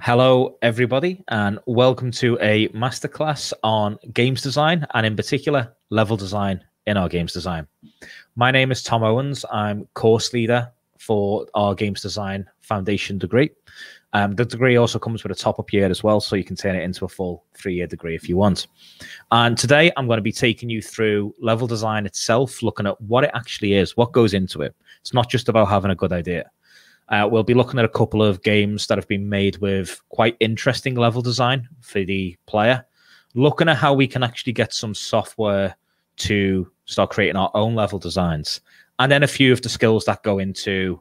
Hello, everybody, and welcome to a masterclass on games design, and in particular, level design in our games design. My name is Tom Owens. I'm course leader for our games design foundation degree. The degree also comes with a top-up year as well, so you can turn it into a full three-year degree if you want. And today, I'm going to be taking you through level design itself, looking at what it actually is, what goes into it. It's not just about having a good idea. We'll be looking at a couple of games that have been made with quite interesting level design for the player, looking at how we can actually get some software to start creating our own level designs, and then a few of the skills that go into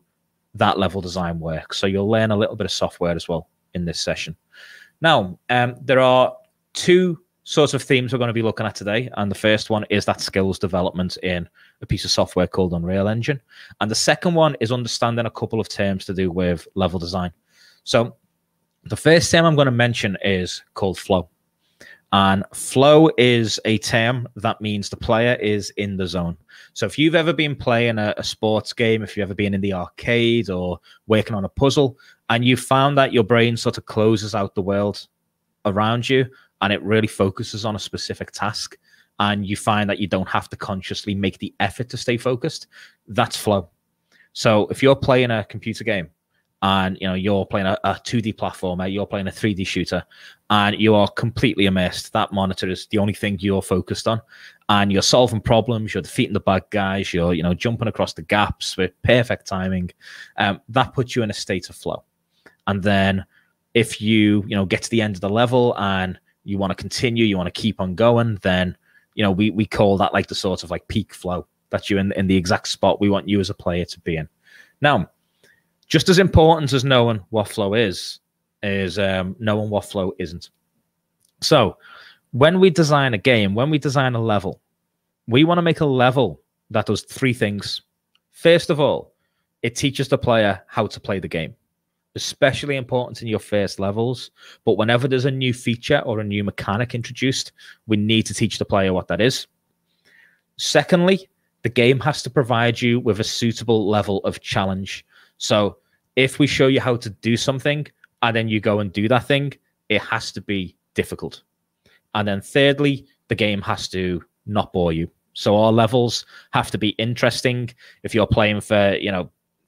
that level design work. So you'll learn a little bit of software as well in this session. Now, there are two sorts of themes we're going to be looking at today, and the first one is that skills development in a piece of software called Unreal Engine, and the second one is understanding a couple of terms to do with level design. So the first term I'm going to mention is called flow, and flow is a term that means the player is in the zone. So if you've ever been playing a sports game, if you've ever been in the arcade or working on a puzzle, and you found that your brain sort of closes out the world around you and it really focuses on a specific task, and you find that you don't have to consciously make the effort to stay focused, that's flow. So if you're playing a computer game and you're playing a 2D platformer, you're playing a 3D shooter, and you are completely immersed, that monitor is the only thing you're focused on, and you're solving problems, you're defeating the bad guys, you're jumping across the gaps with perfect timing, that puts you in a state of flow. And then if you get to the end of the level and you want to continue, you want to keep on going, then we call that like the sort of like peak flow, that you're in the exact spot we want you as a player to be in. Now, just as important as knowing what flow is knowing what flow isn't. So when we design a game, when we design a level, we want to make a level that does three things. First of all, it teaches the player how to play the game. Especially important in your first levels, but whenever there's a new feature or a new mechanic introduced, we need to teach the player what that is. Secondly, the game has to provide you with a suitable level of challenge. So if we show you how to do something and then you go and do that thing, it has to be difficult. And then thirdly, the game has to not bore you. So our levels have to be interesting. If you're playing for,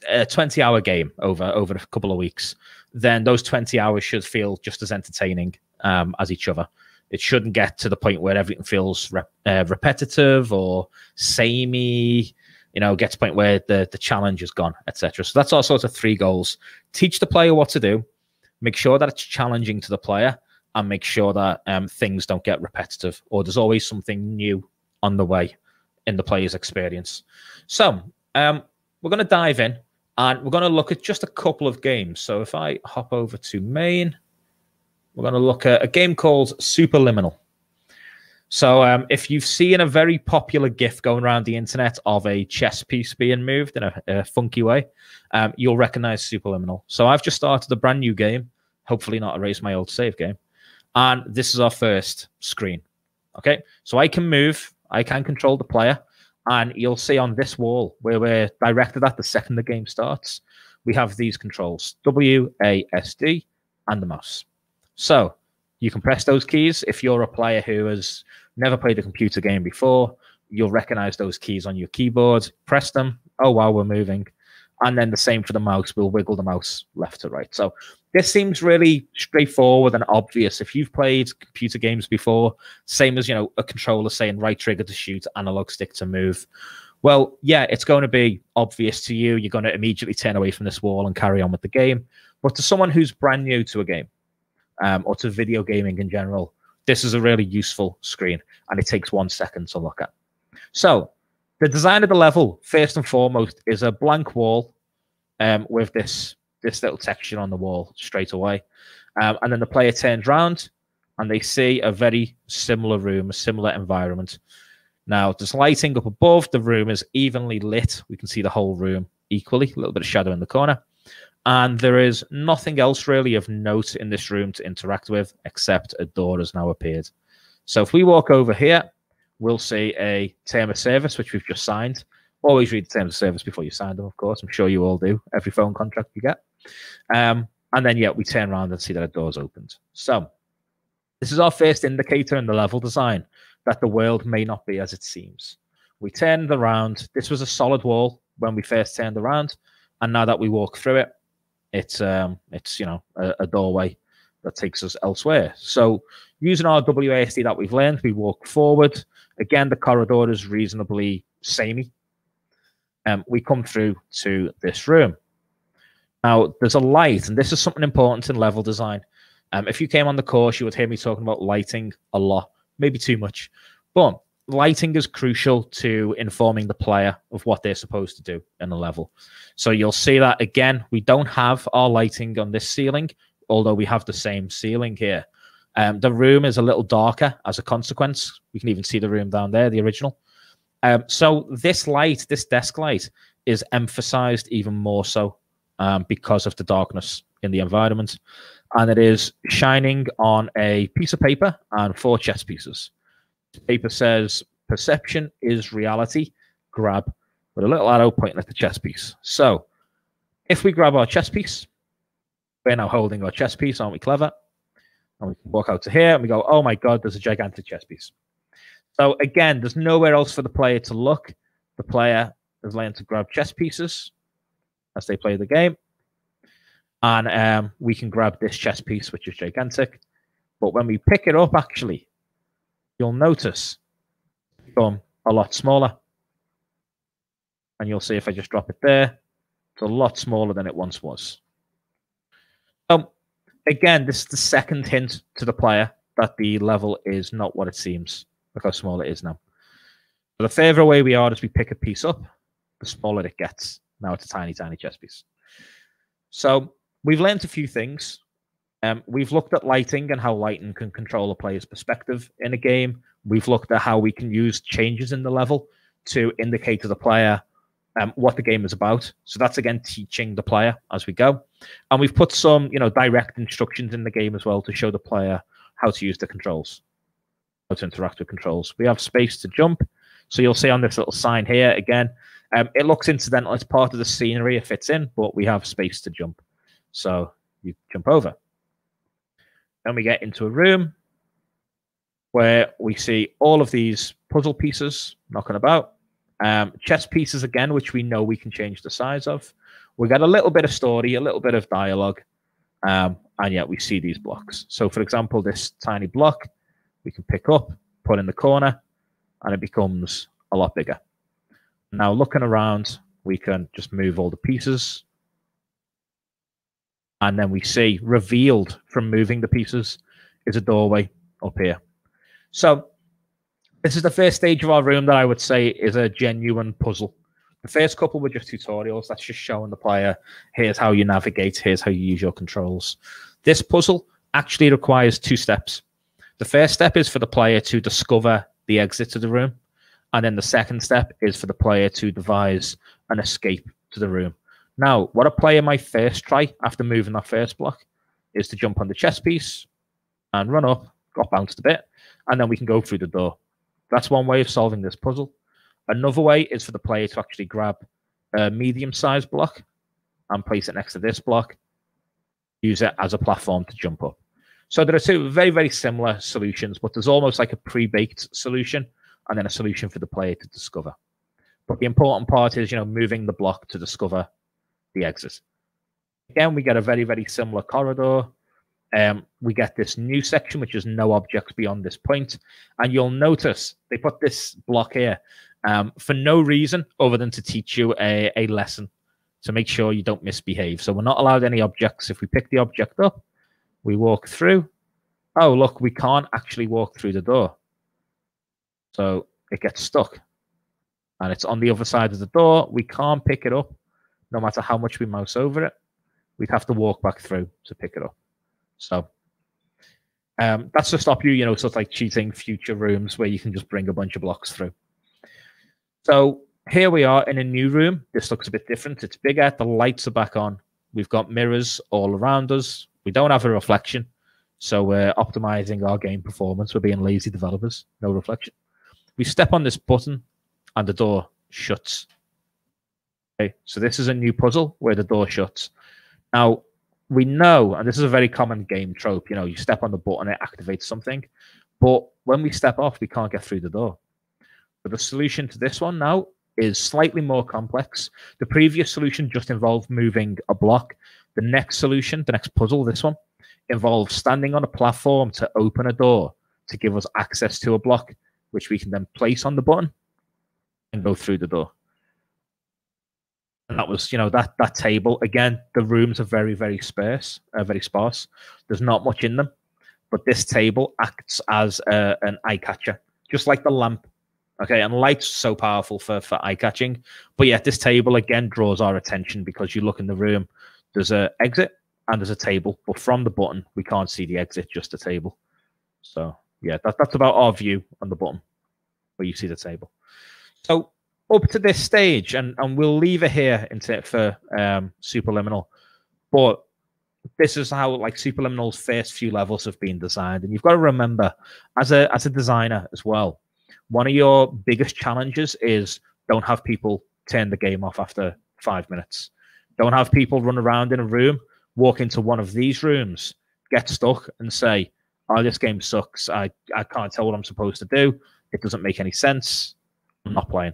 a 20-hour game over a couple of weeks, then those 20 hours should feel just as entertaining as each other. It shouldn't get to the point where everything feels repetitive or samey, gets to the point where the challenge is gone, etc. So that's our sort of three goals. Teach the player what to do, make sure that it's challenging to the player, and make sure that things don't get repetitive, or there's always something new on the way in the player's experience. So we're going to dive in. And we're going to look at just a couple of games. So if I hop over to main, we're going to look at a game called Superliminal. So if you've seen a very popular GIF going around the internet of a chess piece being moved in a funky way, you'll recognize Superliminal. So I've just started a brand new game, hopefully not erase my old save game. And this is our first screen. Okay, so I can move, I can control the player. And you'll see on this wall where we're directed at the second the game starts, we have these controls, W, A, S, D, and the mouse. So you can press those keys. If you're a player who has never played a computer game before, you'll recognize those keys on your keyboard. Press them. Oh, wow, we're moving. And then the same for the mouse. We'll wiggle the mouse left to right. So this seems really straightforward and obvious. If you've played computer games before, same as a controller saying right trigger to shoot, analog stick to move. Well, yeah, it's going to be obvious to you. You're going to immediately turn away from this wall and carry on with the game. But to someone who's brand new to a game or to video gaming in general, this is a really useful screen, and it takes 1 second to look at. So the design of the level, first and foremost, is a blank wall with this little texture on the wall straight away. And then the player turns around and they see a very similar room, a similar environment. Now, there's lighting up above. The room is evenly lit. We can see the whole room equally, a little bit of shadow in the corner. And there is nothing else really of note in this room to interact with, except a door has now appeared. So if we walk over here, we'll see a term of service, which we've just signed. Always read the terms of service before you sign them, of course. I'm sure you all do. Every phone contract you get. And then, yeah, we turn around and see that a door's opened. So this is our first indicator in the level design that the world may not be as it seems. We turned around. This was a solid wall when we first turned around. And now that we walk through it, it's you know, a doorway that takes us elsewhere. So using our WASD that we've learned, we walk forward. Again, the corridor is reasonably samey. We come through to this room. Now, there's a light, and this is something important in level design. If you came on the course, you would hear me talking about lighting a lot, maybe too much. But lighting is crucial to informing the player of what they're supposed to do in a level. So you'll see that, again, we don't have our lighting on this ceiling, although we have the same ceiling here. The room is a little darker as a consequence. We can even see the room down there, the original. So this light, this desk light, is emphasized even more so because of the darkness in the environment. And it is shining on a piece of paper and 4 chess pieces. The paper says, "Perception is reality. Grab," with a little arrow pointing at the chess piece. So if we grab our chess piece, we're now holding our chess piece, aren't we clever? And we can walk out to here and we go, oh my God, there's a gigantic chess piece. So again, there's nowhere else for the player to look. The player has learned to grab chess pieces as they play the game. And we can grab this chess piece, which is gigantic. But when we pick it up, actually, you'll notice it's become a lot smaller. And you'll see if I just drop it there, it's a lot smaller than it once was. Again, this is the second hint to the player that the level is not what it seems. Look how small it is now. So the further away we are as we pick a piece up, the smaller it gets. Now it's a tiny, tiny chess piece. So we've learned a few things. We've looked at lighting and how lighting can control a player's perspective in a game. We've looked at how we can use changes in the level to indicate to the player what the game is about. So that's, again, teaching the player as we go. And we've put some, you know, direct instructions in the game as well to show the player how to use the controls, how to interact with controls. We have space to jump. So you'll see on this little sign here, again, it looks incidental. It's part of the scenery it fits in, but we have space to jump. So you jump over. Then we get into a room where we see all of these puzzle pieces knocking about. Chess pieces again, which we know we can change the size of. We get a little bit of story, a little bit of dialogue, and yet we see these blocks. So, for example, this tiny block we can pick up, put in the corner, and it becomes a lot bigger. Now, looking around, we can just move all the pieces, and then we see revealed from moving the pieces is a doorway up here. So this is the first stage of our room that I would say is a genuine puzzle. The first couple were just tutorials. That's just showing the player, here's how you navigate, here's how you use your controls. This puzzle actually requires 2 steps. The first step is for the player to discover the exit to the room. And then the second step is for the player to devise an escape to the room. Now, what a player might first try after moving that first block is to jump on the chess piece and run up, got bounced a bit, and then we can go through the door. That's one way of solving this puzzle. Another way is for the player to actually grab a medium-sized block and place it next to this block, use it as a platform to jump up. So there are 2 very, very similar solutions, but there's almost like a pre-baked solution and then a solution for the player to discover. But the important part is, you know, moving the block to discover the exit. Again, we get a very, very similar corridor. We get this new section, which is no objects beyond this point. And you'll notice they put this block here for no reason other than to teach you a lesson, to make sure you don't misbehave. So we're not allowed any objects. If we pick the object up, we walk through. Oh, look, we can't actually walk through the door. So it gets stuck. And it's on the other side of the door. We can't pick it up. No matter how much we mouse over it, we'd have to walk back through to pick it up. So that's to stop you, you know, sort of like cheating future rooms where you can just bring a bunch of blocks through. So here we are in a new room. This looks a bit different. It's bigger. The lights are back on. We've got mirrors all around us. We don't have a reflection. So we're optimizing our game performance. We're being lazy developers. No reflection. We step on this button and the door shuts. Okay, so this is a new puzzle where the door shuts. Now, we know, and this is a very common game trope, you know, you step on the button, it activates something. But when we step off, we can't get through the door. But the solution to this one now is slightly more complex. The previous solution just involved moving a block. The next solution, the next puzzle, this one, involves standing on a platform to open a door to give us access to a block, which we can then place on the button and go through the door. And that was, you know, that table. Again, the rooms are very sparse. There's not much in them. But this table acts as an eye catcher, just like the lamp. Okay, and light's so powerful for eye catching. But yeah, this table again draws our attention because you look in the room, there's an exit and there's a table, but from the button we can't see the exit, just the table. So yeah, that's about our view on the button, where you see the table. So up to this stage, and we'll leave it here for Superliminal, but this is how like Superliminal's first few levels have been designed. And you've got to remember, as a designer as well, one of your biggest challenges is don't have people turn the game off after 5 minutes. Don't have people run around in a room, walk into one of these rooms, get stuck and say, oh, this game sucks. I can't tell what I'm supposed to do. It doesn't make any sense. I'm not playing.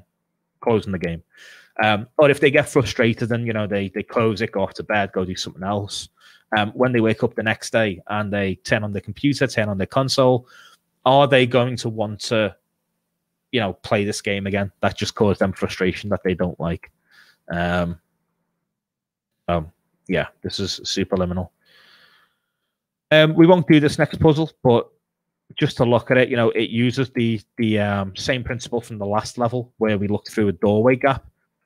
Closing the game. Or if they get frustrated and, you know, they close it, go off to bed, go do something else. When they wake up the next day and they turn on their computer, turn on their console, are they going to want to, you know, play this game again? That just caused them frustration that they don't like. Yeah, this is Superliminal. We won't do this next puzzle, but just to look at it, you know, it uses the same principle from the last level where we looked through a doorway gap,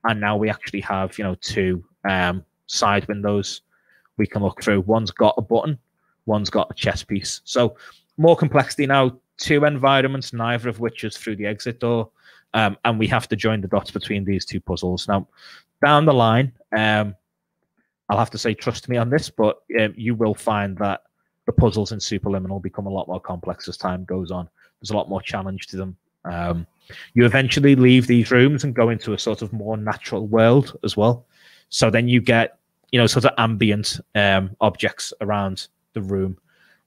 and now we actually have, you know, two side windows we can look through. One's got a button, one's got a chess piece. So more complexity now. Two environments, neither of which is through the exit door, and we have to join the dots between these two puzzles. Now, down the line, I'll have to say, trust me on this, but you will find that the puzzles in Superliminal become a lot more complex as time goes on. There's a lot more challenge to them. You eventually leave these rooms and go into a sort of more natural world as well. So then you get, you know, sort of ambient objects around the room,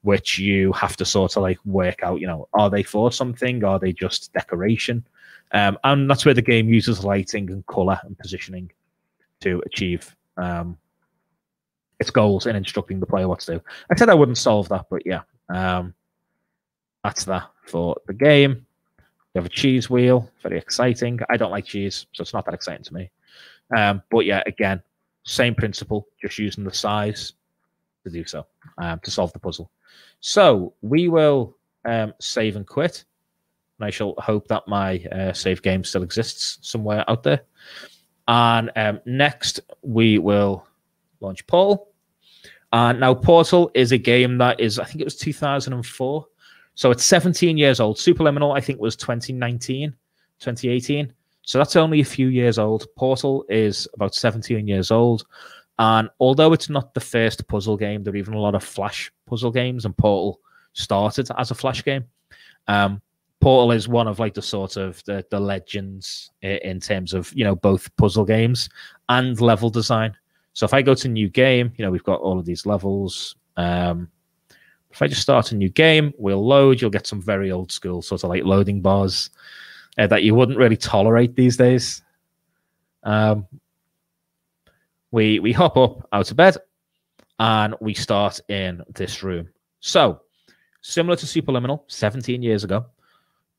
which you have to sort of like work out, you know, are they for something? Are they just decoration? And that's where the game uses lighting and color and positioning to achieve its goals in instructing the player what to do. I said I wouldn't solve that, but yeah, that's that for the game. We have a cheese wheel, very exciting. I don't like cheese, so it's not that exciting to me. But yeah, again, same principle, just using the size to do so, to solve the puzzle. So we will save and quit, and I shall hope that my save game still exists somewhere out there. And next we will launch Portal. And now Portal is a game that is, I think it was 2004, so it's 17 years old. Superliminal, I think, was 2018, so that's only a few years old. Portal is about 17 years old. And although it's not the first puzzle game, there are even a lot of Flash puzzle games, and Portal started as a Flash game. Portal is one of like the sort of the legends in terms of, you know, both puzzle games and level design. So if I go to new game, you know, we've got all of these levels. If I just start a new game, we'll load. You'll get some very old school sort of like loading bars that you wouldn't really tolerate these days. We hop up out of bed and we start in this room. So similar to Superliminal 17 years ago,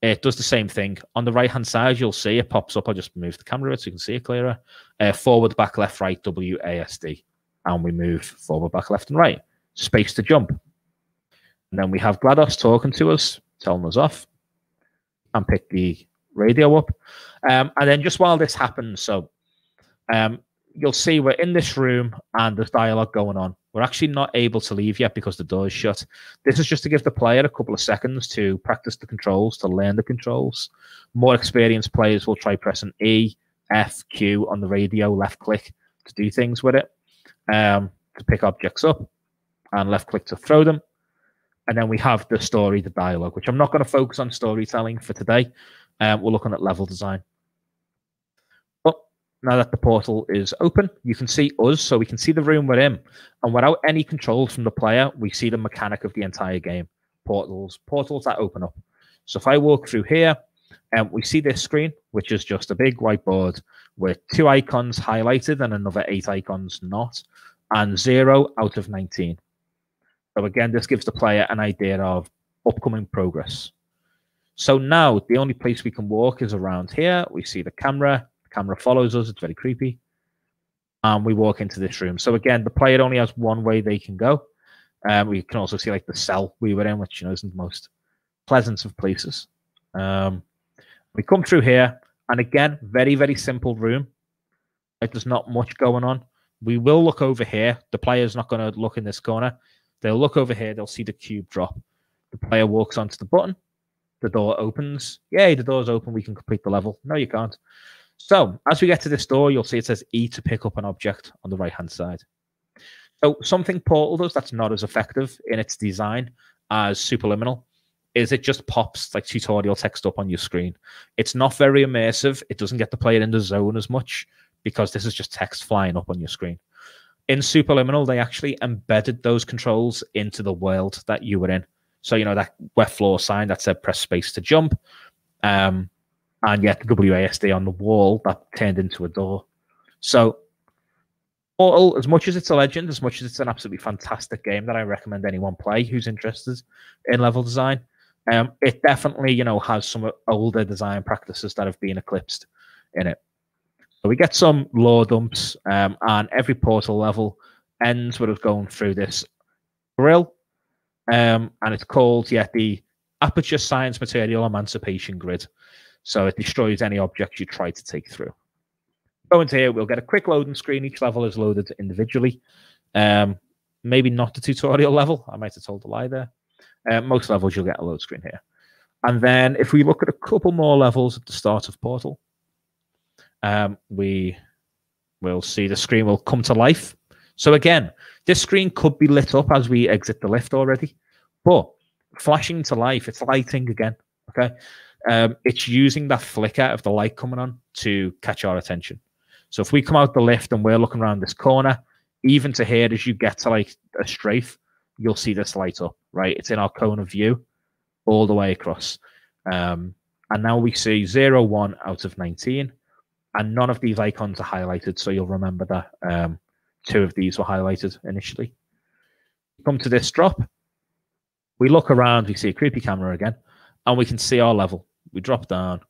it does the same thing. On the right-hand side, you'll see it pops up. I'll just move the camera so you can see it clearer. Forward, back, left, right, WASD. And we move forward, back, left, and right. Space to jump. And then we have GLaDOS talking to us, telling us off, and pick the radio up. And then just while this happens, so... you'll see we're in this room and there's dialogue going on. We're actually not able to leave yet because the door is shut. This is just to give the player a couple of seconds to practice the controls, to learn the controls. More experienced players will try pressing E, F, Q on the radio, left click to do things with it, to pick objects up, and left click to throw them. And then we have the story, the dialogue, which I'm not going to focus on storytelling for today. We're looking at level design. Now that the portal is open, you can see us, so we can see the room we're in. And without any controls from the player, we see the mechanic of the entire game. Portals that open up. So if I walk through here, we see this screen, which is just a big whiteboard with 2 icons highlighted and another 8 icons not, and 0 out of 19. So again, this gives the player an idea of upcoming progress. So now the only place we can walk is around here. We see the camera. Camera follows us. It's very creepy. And we walk into this room. So again, the player only has one way they can go. We can also see like the cell we were in, which, you know, isn't the most pleasant of places. We come through here, and again, very, very simple room. Like, there's not much going on. We will look over here. The player's not going to look in this corner. They'll look over here. They'll see the cube drop. The player walks onto the button. The door opens. Yay, the door's open. We can complete the level. No, you can't. So as we get to this door, you'll see it says E to pick up an object on the right-hand side. So something Portal does that's not as effective in its design as Superliminal is it just pops like tutorial text up on your screen. It's not very immersive. It doesn't get the player in the zone as much because this is just text flying up on your screen. In Superliminal, they actually embedded those controls into the world that you were in. So, you know, that wet floor sign that said press space to jump. And yet the WASD on the wall that turned into a door. So Portal, as much as it's a legend, as much as it's an absolutely fantastic game that I recommend anyone play who's interested in level design, it definitely, you know, has some older design practices that have been eclipsed in it. So we get some lore dumps, and every Portal level ends with us going through this grill, and it's called the Aperture Science Material Emancipation Grid. So it destroys any objects you try to take through. Go into here, we'll get a quick loading screen. Each level is loaded individually. Maybe not the tutorial level. I might have told a lie there. Most levels, you'll get a load screen here. And then if we look at a couple more levels at the start of Portal, we will see the screen will come to life. So again, this screen could be lit up as we exit the lift already, but flashing to life, it's lighting again, okay? It's using that flicker of the light coming on to catch our attention. So if we come out the lift and we're looking around this corner, even to here, as you get to like a strafe, you'll see this light up, right? It's in our cone of view all the way across. And now we see 0, 1 out of 19, and none of these icons are highlighted. So you'll remember that 2 of these were highlighted initially. Come to this drop. We look around, we see a creepy camera again, and we can see our level. We drop down,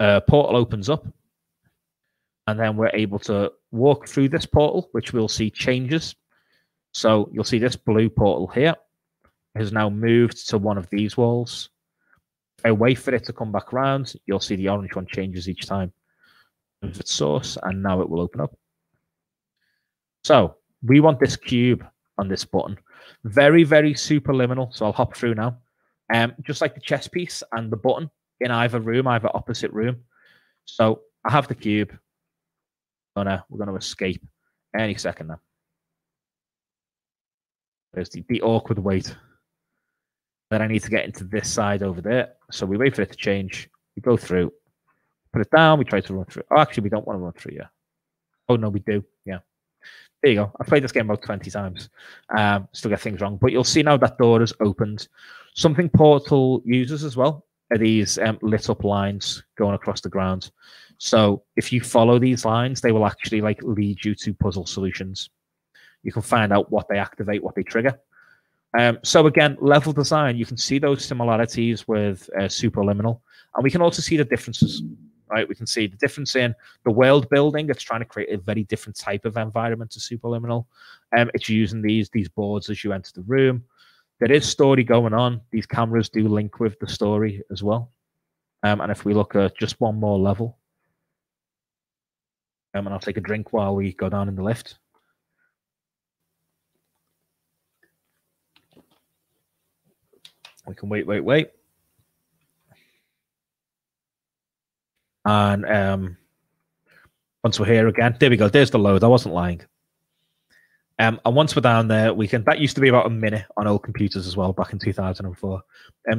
portal opens up, and then we're able to walk through this portal, which we'll see changes. So you'll see this blue portal here has now moved to one of these walls. If I wait for it to come back around, you'll see the orange one changes each time. Moves its source, and now it will open up. So we want this cube on this button. Very, very Superliminal, so I'll hop through now. Just like the chess piece and the button in either room, either opposite room. So I have the cube. We're gonna escape any second now. There's the awkward wait. Then I need to get into this side over there. So we wait for it to change. We go through, put it down. We try to run through. Oh, actually, we don't want to run through. Yeah. Oh no, we do. Yeah. There you go. I've played this game about 20 times. Still get things wrong. But you'll see now that door is opened. Something Portal uses as well are these lit up lines going across the ground. So if you follow these lines, they will actually like lead you to puzzle solutions. You can find out what they activate, what they trigger. So again, level design, you can see those similarities with Superliminal. And we can also see the differences. Right, we can see the difference in the world building. It's trying to create a very different type of environment to Superliminal. It's using these boards as you enter the room. There is story going on. These cameras do link with the story as well. And if we look at just one more level, and I'll take a drink while we go down in the lift. We can wait. And once we're here again, there we go. There's the load. I wasn't lying. And once we're down there, we can. That used to be about a minute on old computers as well, back in 2004.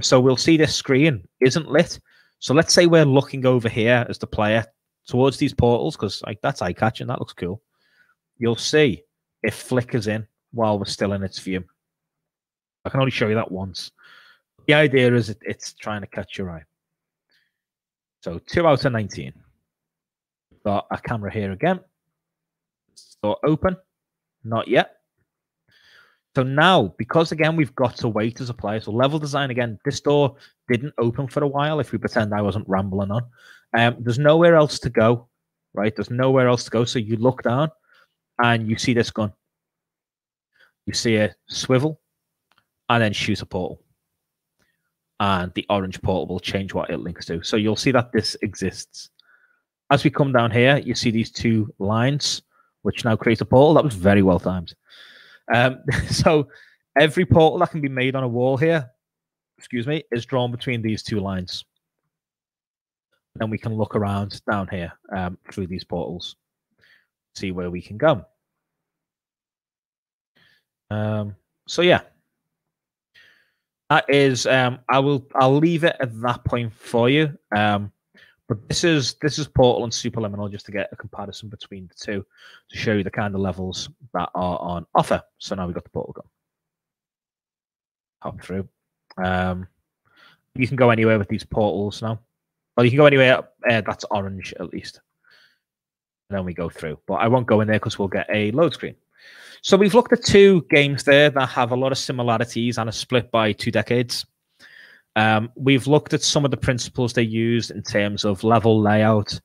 So we'll see this screen isn't lit. So let's say we're looking over here as the player towards these portals, because like that's eye-catching, that looks cool, you'll see it flickers in while we're still in its view. I can only show you that once. The idea is it's trying to catch your eye. So 2 out of 19. Got a camera here again. Store open. Not yet. So now, because again, we've got to wait as a player. So level design again, this door didn't open for a while, if we pretend I wasn't rambling on. There's nowhere else to go, right? There's nowhere else to go. So you look down and you see this gun. You see a swivel and then shoot a portal. And the orange portal will change what it links to. So you'll see that this exists. As we come down here, you see these two lines, which now create a portal. That was very well timed. So every portal that can be made on a wall here, excuse me, is drawn between these two lines. Then we can look around down here through these portals, see where we can go. So yeah, that is. I'll leave it at that point for you. But this is Portal and Superliminal, just to get a comparison between the two to show you the kind of levels that are on offer. So now we've got the Portal gun. Hop through. You can go anywhere with these portals now. Well, you can go anywhere that's orange at least. And then we go through. But I won't go in there because we'll get a load screen. So we've looked at two games there that have a lot of similarities and are split by 2 decades. We've looked at some of the principles they used in terms of level layout,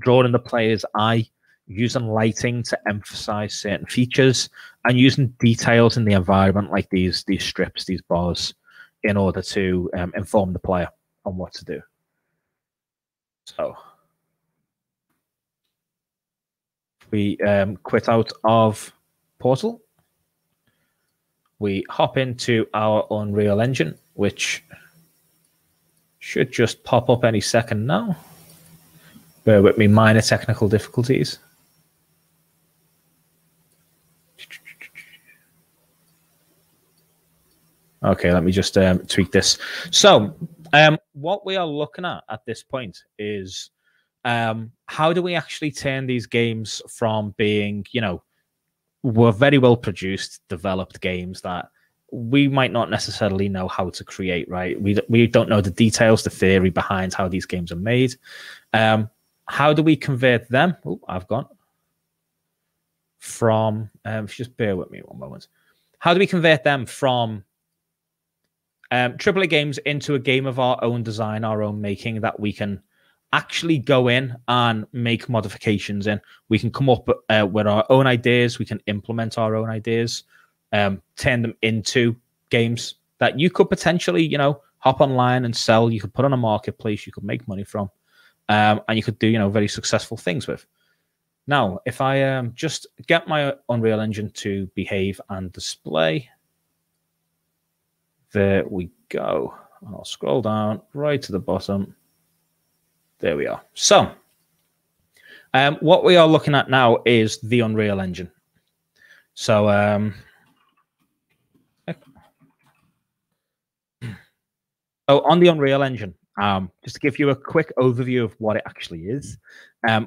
drawing the player's eye, using lighting to emphasize certain features, and using details in the environment like these strips, these bars, in order to inform the player on what to do. So we quit out of Portal. We hop into our Unreal Engine, which should just pop up any second now. Bear with me, minor technical difficulties. Okay, let me just tweak this. So what we are looking at this point is how do we actually turn these games from being, you know, were very well produced, developed games that we might not necessarily know how to create, right? We don't know the details, the theory behind how these games are made. How do we convert them? Oh, I've gone from, just bear with me one moment. How do we convert them from AAA games into a game of our own design, our own making, that we can actually go in and make modifications in? We can come up with our own ideas. We can implement our own ideas. Turn them into games that you could potentially, you know, hop online and sell. You could put on a marketplace. You could make money from, and you could do, you know, very successful things with. Now, if I just get my Unreal Engine to behave and display, there we go. I'll scroll down right to the bottom. There we are. So, what we are looking at now is the Unreal Engine. So, so on the Unreal Engine, just to give you a quick overview of what it actually is,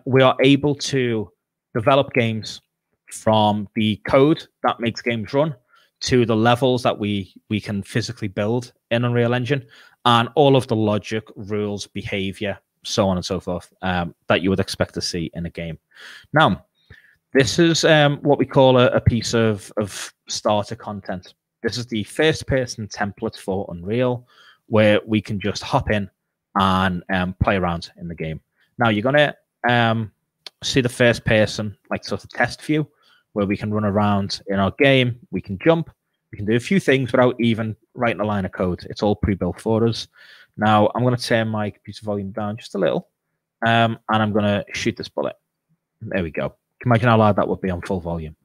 we are able to develop games from the code that makes games run to the levels that we can physically build in Unreal Engine, and all of the logic, rules, behavior, so on and so forth, that you would expect to see in a game. Now, this is what we call a piece of starter content. This is the first-person template for Unreal, where we can just hop in and play around in the game. Now you're gonna see the first person, like sort of test view, where we can run around in our game, we can jump, we can do a few things without even writing a line of code. It's all pre-built for us. Now I'm gonna turn my computer volume down just a little, and I'm gonna shoot this bullet. There we go. Imagine how loud that would be on full volume.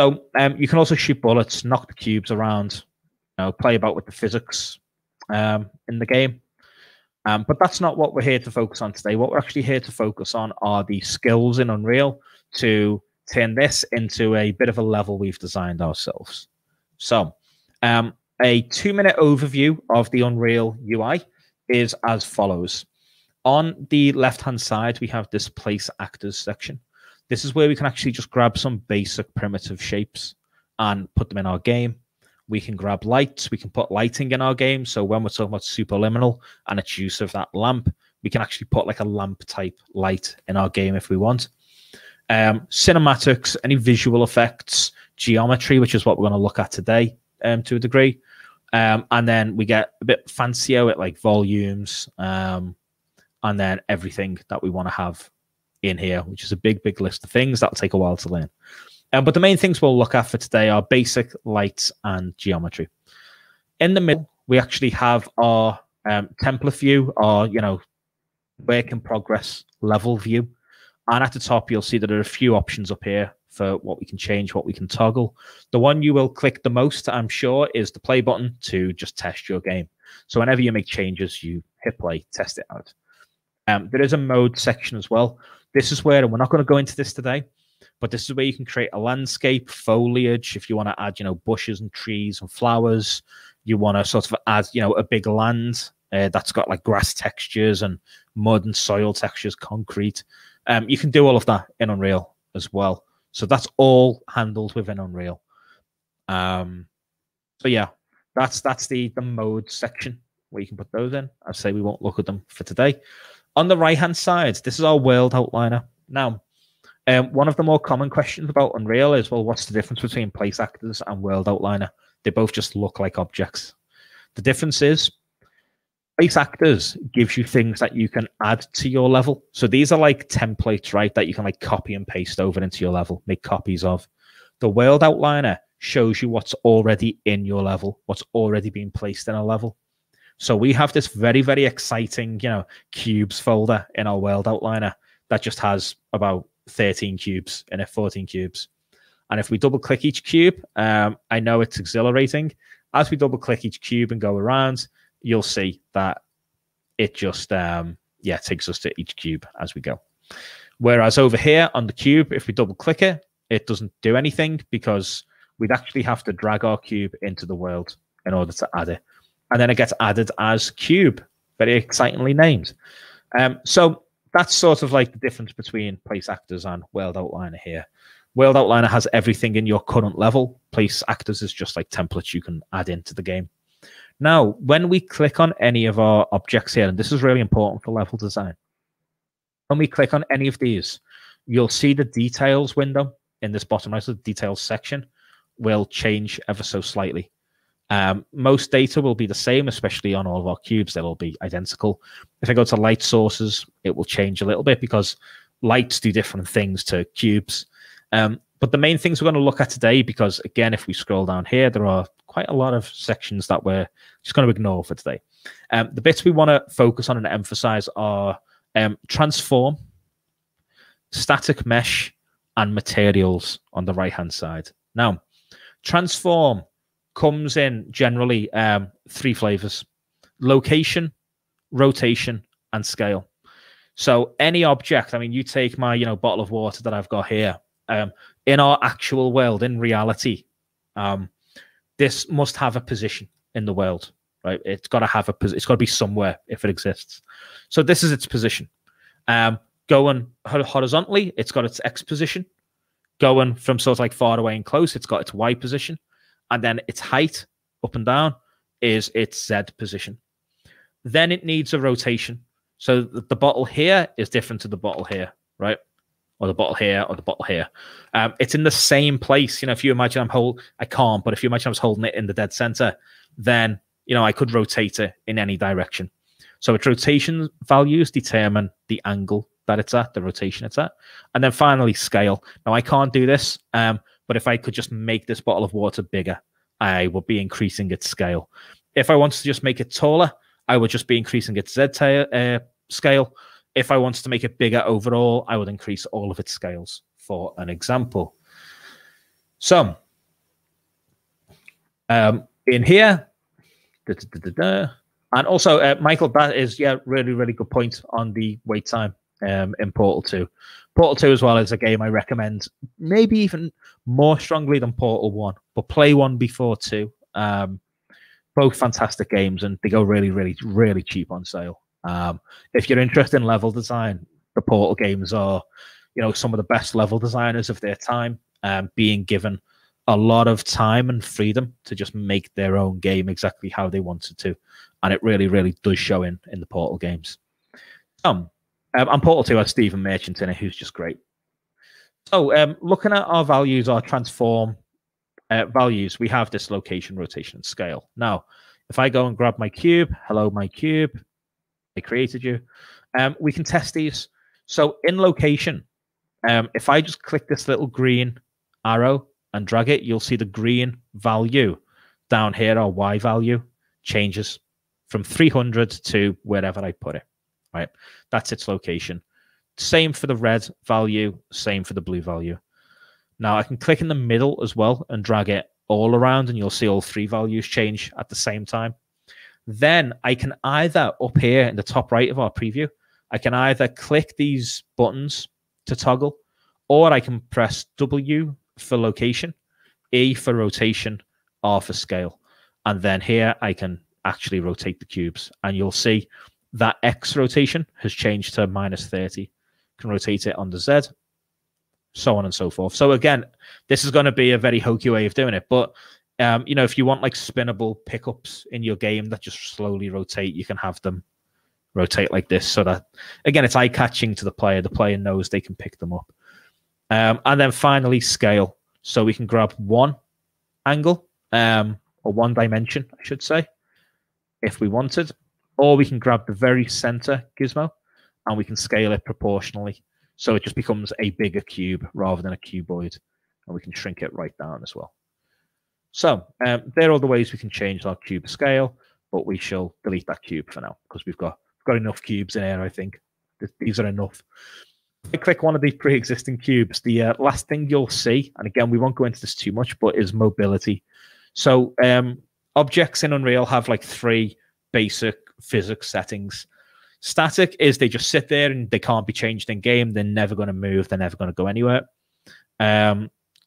So you can also shoot bullets, knock the cubes around, you know, play about with the physics in the game, but that's not what we're here to focus on today. What we're actually here to focus on are the skills in Unreal to turn this into a bit of a level we've designed ourselves. So a 2-minute overview of the Unreal UI is as follows. On the left-hand side, we have this place actors section. This is where we can actually just grab some basic primitive shapes and put them in our game. We can grab lights. We can put lighting in our game. So when we're talking about Superliminal and its use of that lamp, we can actually put like a lamp type light in our game if we want. Cinematics, any visual effects, geometry, which is what we're going to look at today to a degree. And then we get a bit fancier with like volumes and then everything that we want to have in here, which is a big, big list of things. That'll take a while to learn. But the main things we'll look at for today are basic lights and geometry. In the middle, we actually have our template view, our, you know, work in progress level view. And at the top, you'll see that there are a few options up here for what we can change, what we can toggle. The one you will click the most, I'm sure, is the play button to just test your game. So whenever you make changes, you hit play, test it out. There is a mode section as well. This is where, and we're not going to go into this today, but this is where you can create a landscape, foliage, if you want to add, you know, bushes and trees and flowers. You want to sort of add, you know, a big land that's got like grass textures and mud and soil textures, concrete. You can do all of that in Unreal as well. So that's all handled within Unreal. So yeah, that's the mode section where you can put those in. I say we won't look at them for today. On the right-hand side, this is our world outliner. Now, one of the more common questions about Unreal is, well, what's the difference between place actors and world outliner? They both just look like objects. The difference is, place actors gives you things that you can add to your level. So these are like templates, right, that you can like copy and paste over into your level, make copies of. The world outliner shows you what's already in your level, what's already been placed in a level. So we have this very, very exciting, you know, cubes folder in our world outliner that just has about 13 cubes in it, 14 cubes. And if we double click each cube, I know it's exhilarating. As we double click each cube and go around, you'll see that it just, yeah, takes us to each cube as we go. Whereas over here on the cube, if we double click it, it doesn't do anything because we'd actually have to drag our cube into the world in order to add it. And then it gets added as cube, very excitingly named. So that's sort of like the difference between place actors and world outliner here. World outliner has everything in your current level. Place actors is just like templates you can add into the game. Now, when we click on any of our objects here, and this is really important for level design, when we click on any of these, you'll see the details window in this bottom right of the details section will change ever so slightly. Most data will be the same, especially on all of our cubes. They'll all be identical. If I go to light sources, it will change a little bit because lights do different things to cubes. But the main things we're going to look at today, because again, if we scroll down here, there are quite a lot of sections that we're just going to ignore for today. The bits we want to focus on and emphasize are transform, static mesh, and materials on the right-hand side. Now, transform comes in generally three flavors: location, rotation, and scale. So any object, I mean, you take my, you know, bottle of water that I've got here. In our actual world, in reality, this must have a position in the world, right? It's got to have a position. It's got to be somewhere if it exists. So this is its position. Going horizontally, it's got its X position. Going from sort of like far away and close, it's got its Y position. And then its height up and down is its Z position. Then it needs a rotation. So the bottle here is different to the bottle here, right? Or the bottle here, or the bottle here. It's in the same place. You know, if you imagine I can't, but if you imagine I was holding it in the dead center, then, you know, I could rotate it in any direction. So its rotation values determine the angle that it's at, the rotation it's at. And then finally, scale. Now, I can't do this, but if I could just make this bottle of water bigger, I would be increasing its scale. If I wanted to just make it taller, I would just be increasing its Z scale. If I wanted to make it bigger overall, I would increase all of its scales, for an example. So, in here, and also, Michael, that is, yeah, really, really good point on the wait time in Portal 2. Portal 2 as well is a game I recommend, maybe even more strongly than Portal 1, but play 1 before 2. Both fantastic games, and they go really, really, really cheap on sale. If you're interested in level design, the Portal games are, you know, some of the best level designers of their time, being given a lot of time and freedom to just make their own game exactly how they wanted to. And it really, really does show in the Portal games. And Portal 2 had Stephen Merchant in it, who's just great. So looking at our values, our transform values, we have this location, rotation, and scale. Now, if I go and grab my cube, hello, my cube, I created you. We can test these. So in location, if I just click this little green arrow and drag it, you'll see the green value down here, our Y value, changes from 300 to wherever I put it, right? That's its location. Same for the red value, same for the blue value. Now I can click in the middle as well and drag it all around, and you'll see all three values change at the same time. Then I can either, up here in the top right of our preview, I can either click these buttons to toggle, or I can press W for location, E for rotation, R for scale. And then here I can actually rotate the cubes, and you'll see that X rotation has changed to -30. Can rotate it on the Z, so on and so forth. So again, this is going to be a very hokey way of doing it, but you know, if you want like spinnable pickups in your game that just slowly rotate, you can have them rotate like this, so that again, it's eye-catching to the player. The player knows they can pick them up. And then finally, scale. So we can grab one angle, or one dimension, I should say, if we wanted, or we can grab the very center gizmo and we can scale it proportionally. So it just becomes a bigger cube rather than a cuboid, and we can shrink it right down as well. So there are all the ways we can change our cube scale, but we shall delete that cube for now because we've got enough cubes in here, I think. These are enough. If I click one of these pre-existing cubes, the last thing you'll see, and again, we won't go into this too much, but is mobility. So objects in Unreal have like three basic physics settings. Static is they just sit there and they can't be changed in game. They're never going to move. They're never going to go anywhere.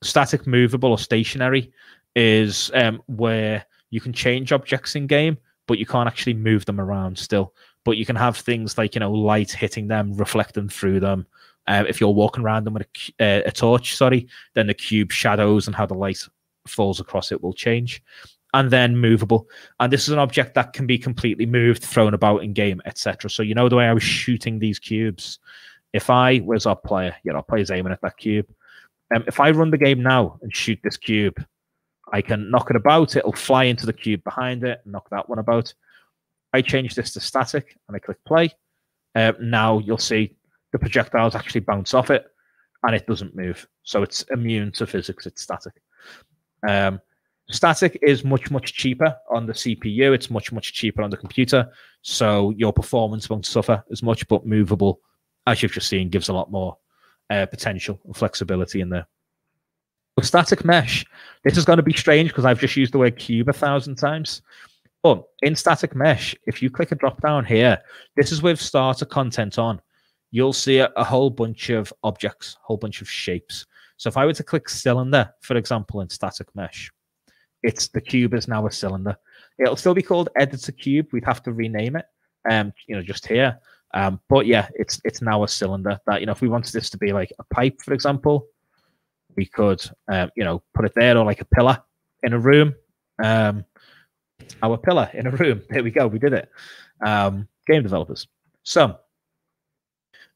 Static movable or stationary is where you can change objects in game, but you can't actually move them around still. But you can have things like, you know, light hitting them, reflecting through them. If you're walking around them with a torch, then the cube shadows and how the light falls across it will change. And then movable. And this is an object that can be completely moved, thrown about in game, etc. So you know the way I was shooting these cubes. If I, where's our player? You know, our player's aiming at that cube. If I run the game now and shoot this cube, I can knock it about. It'll fly into the cube behind it, knock that one about. I change this to static and I click play. Now you'll see the projectiles actually bounce off it and it doesn't move. So it's immune to physics. It's static. Static is much, much cheaper on the CPU. It's much, much cheaper on the computer. So your performance won't suffer as much, but movable, as you've just seen, gives a lot more potential and flexibility in there. So static mesh. This is going to be strange because I've just used the word cube 1,000 times. But in static mesh, if you click a drop down here, this is with starter content on. You'll see a whole bunch of objects, a whole bunch of shapes. So if I were to click cylinder, for example, in static mesh, it's the cube is now a cylinder. It'll still be called editor cube. We'd have to rename it, you know, just here. But yeah, it's now a cylinder that, you know, if we wanted this to be like a pipe, for example, we could, you know, put it there, or like a pillar in a room. Our pillar in a room. There we go. We did it. Game developers. So,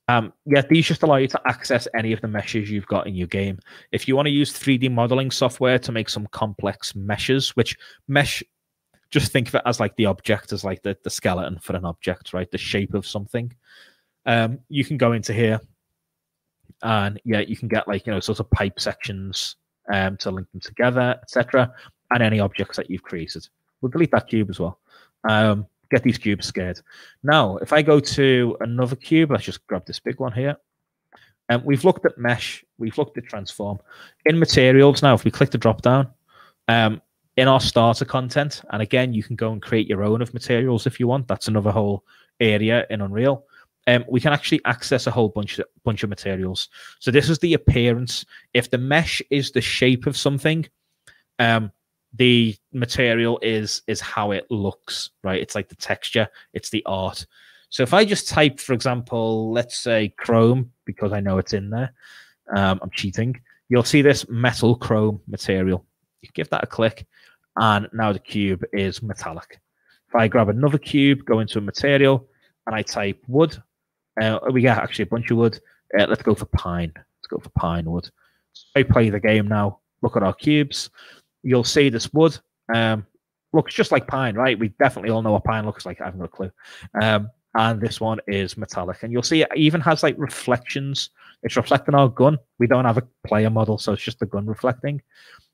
yeah, these just allow you to access any of the meshes you've got in your game. If you want to use 3D modeling software to make some complex meshes, which mesh, just think of it as like the object, as like the skeleton for an object, right? The shape of something. You can go into here and, yeah, you can get like, you know, sort of pipe sections to link them together, etc. and any objects that you've created. We'll delete that cube as well. Get these cubes scared. Now, if I go to another cube, let's just grab this big one here. We've looked at mesh. We've looked at transform. In materials now, if we click the drop down, in our starter content, and again, you can go and create your own of materials if you want. That's another whole area in Unreal. We can actually access a whole bunch of materials. So this is the appearance. If the mesh is the shape of something, the material is how it looks, right? It's like the texture, it's the art. So if I just type, for example, let's say chrome, because I know it's in there, I'm cheating, you'll see this metal chrome material. You give that a click, and now the cube is metallic. If I grab another cube, go into a material, and I type wood, we get actually a bunch of wood. Let's go for pine. Let's go for pine wood. So I play the game now. Look at our cubes. You'll see this wood looks just like pine, right? We definitely all know what pine looks like. I haven't got a clue. And this one is metallic. And you'll see it even has like reflections. It's reflecting our gun. We don't have a player model, so it's just the gun reflecting.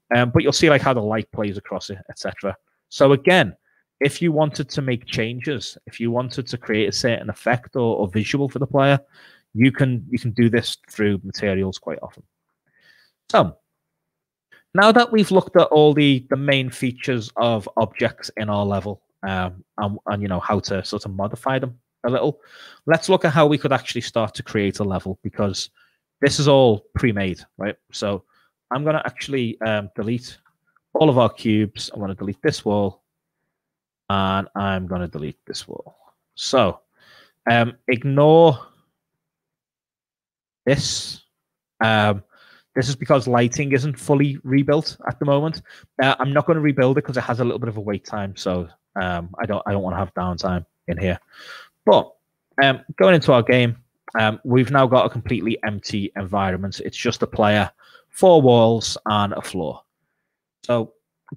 But you'll see like how the light plays across it, etc. So again, if you wanted to make changes, if you wanted to create a certain effect or visual for the player, you can do this through materials quite often. So now that we've looked at all the main features of objects in our level and you know how to sort of modify them a little, let's look at how we could actually start to create a level, because this is all pre-made, right? So I'm going to actually delete all of our cubes. I'm going to delete this wall, and I'm going to delete this wall. So ignore this. This is because lighting isn't fully rebuilt at the moment. I'm not going to rebuild it because it has a little bit of a wait time, so I don't want to have downtime in here. But going into our game, we've now got a completely empty environment. It's just a player, four walls, and a floor. So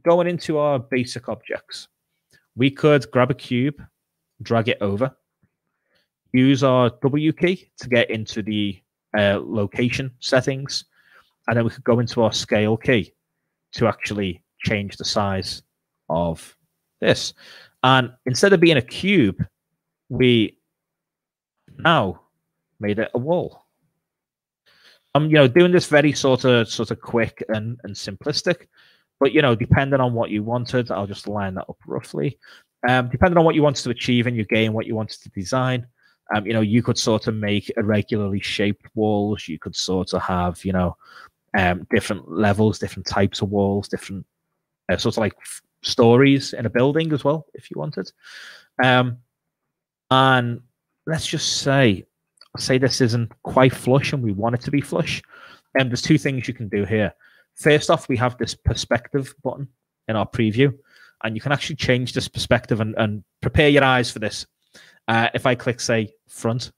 going into our basic objects, we could grab a cube, drag it over, use our W key to get into the location settings, and then we could go into our scale key to actually change the size of this. And instead of being a cube, we now made it a wall. You know, doing this very sort of quick and simplistic, but you know, depending on what you wanted, I'll just line that up roughly. Depending on what you wanted to achieve in your game, what you wanted to design, you know, you could sort of make irregularly shaped walls. You could sort of have, you know, different levels, different types of walls, different sort of like stories in a building as well, if you wanted. And let's just say this isn't quite flush and we want it to be flush. And there's two things you can do here. First off, we have this perspective button in our preview, and you can actually change this perspective and prepare your eyes for this. If I click, say, front,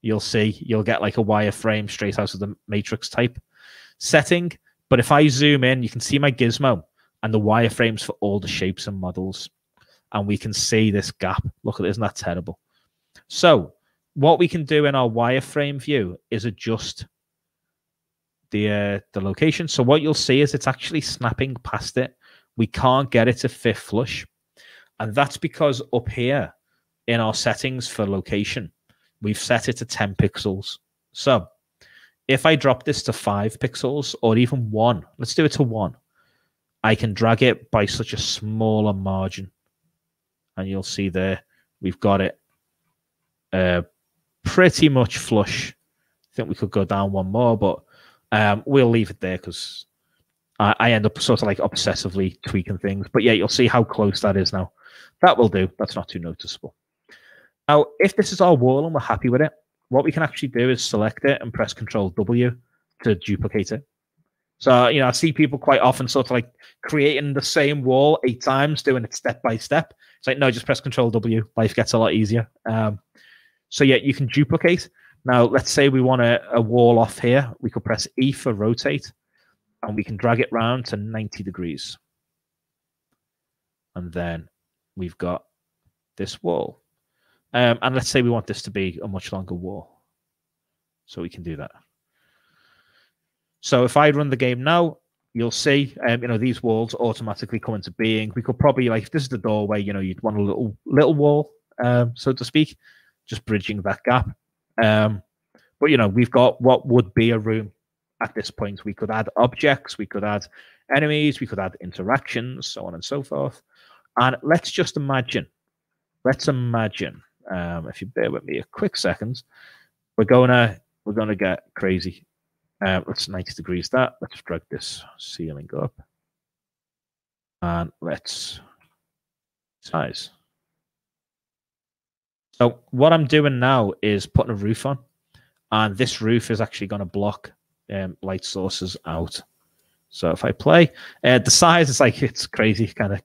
you'll get like a wireframe straight out of the matrix type setting. But if I zoom in, you can see my gizmo and the wireframes for all the shapes and models. And we can see this gap. Look at it, isn't that terrible? So what we can do in our wireframe view is adjust the location. So what you'll see is it's actually snapping past it. We can't get it to fit flush. And that's because up here in our settings for location, we've set it to 10 pixels. So if I drop this to 5 pixels or even 1, let's do it to 1, I can drag it by such a smaller margin. And you'll see there, we've got it pretty much flush. I think we could go down one more, but we'll leave it there because I end up sort of like obsessively tweaking things. But yeah, you'll see how close that is now. That will do. That's not too noticeable. Now, if this is our wall and we're happy with it, what we can actually do is select it and press Ctrl-W to duplicate it. So, you know, I see people quite often sort of like creating the same wall 8 times, doing it step by step. It's like, no, just press Ctrl-W. Life gets a lot easier. So, yeah, you can duplicate. Now, let's say we want a wall off here. We could press E for rotate, and we can drag it round to 90 degrees. And then we've got this wall. And let's say we want this to be a much longer wall. So we can do that. So if I run the game now, you'll see, you know, these walls automatically come into being. We could probably, like, if this is the doorway, you know, you'd want a little wall, so to speak, just bridging that gap. But, you know, we've got what would be a room at this point. We could add objects, we could add enemies, we could add interactions, so on and so forth. And let's just imagine, if you bear with me a quick second, we're gonna get crazy. Let's 90 degrees that. Let's drag this ceiling up, and let's size. So what I'm doing now is putting a roof on, and this roof is actually going to block light sources out. So if I play, the size is like, it's crazy kind of,